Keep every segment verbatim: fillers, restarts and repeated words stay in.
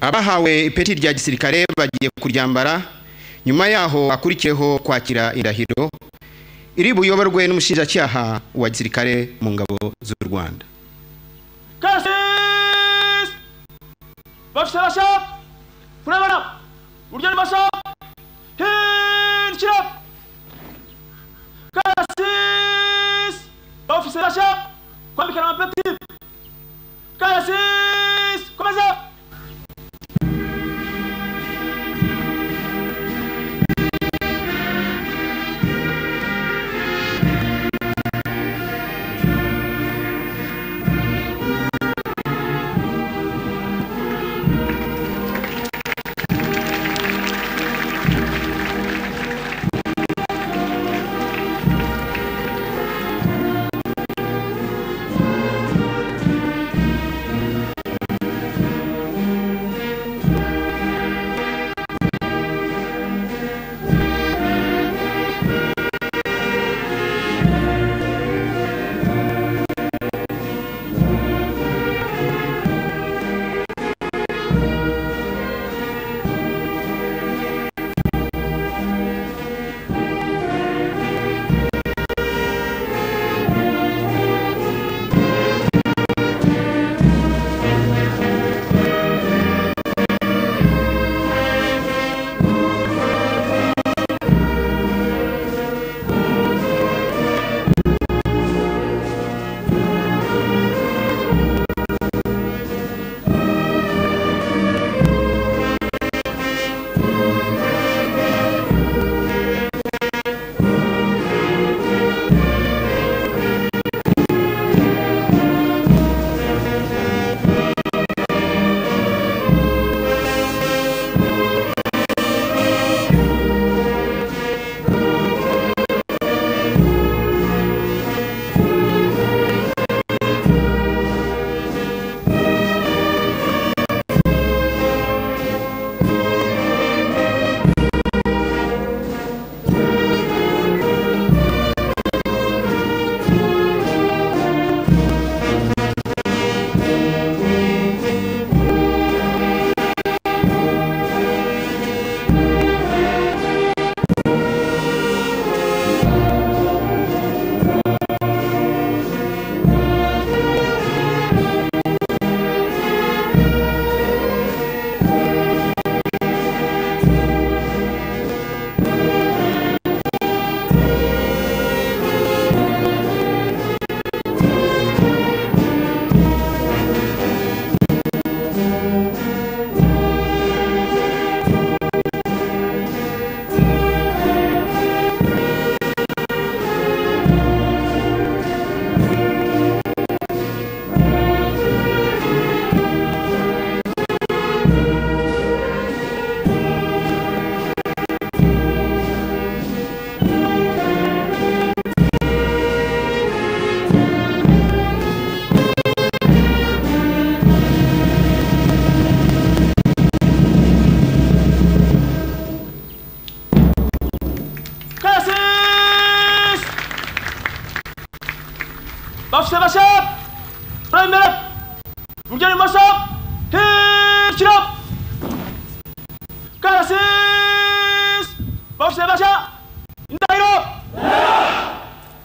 abahawe ipeti rya gisirikare bagiye kuryambara nyuma yaho akurikiyeho kwakira Indahiro iri buyoborwe n'umushinjacyaha wa gisirikare mu ngabo z'u Rwanda. Kasis bafsarasha furabana urya basha hinshira Kasis bafsarasha kwamikana petit Kasis komaza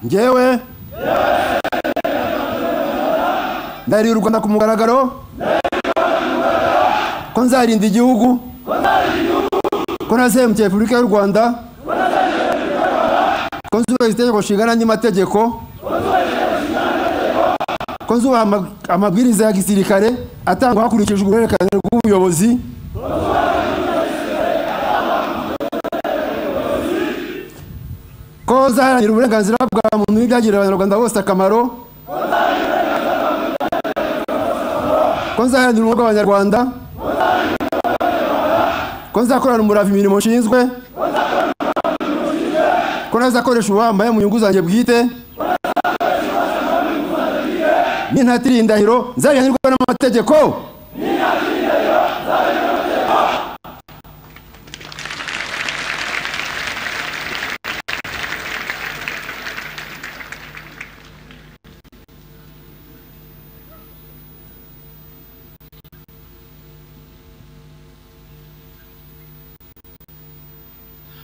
Njewe ndahiriye u Rwanda ku mugaragaro ko nzarinda igihugu ko nasemukiye Repubulika y'u Rwanda ko nzubahiriza itegeko nshinga n'andi mategeko ko nzubaha amabwiriza ya gisirikare atangwa hakurikijwe uruhererekane rw'ubuyobozi ko nzaharanira uburenganzira bwa muntu n'ibyagirira Abanyarwanda bose akamaro ko nzaharanira ubumwe bw'Abanyarwanda ko nzakorana umurava imirimo nshinzwe ko nzakoresha ubuhambaye mu nyungu zanjye bwite n'intatira Indahiro nzarihanirwa n'amategeko.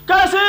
가스!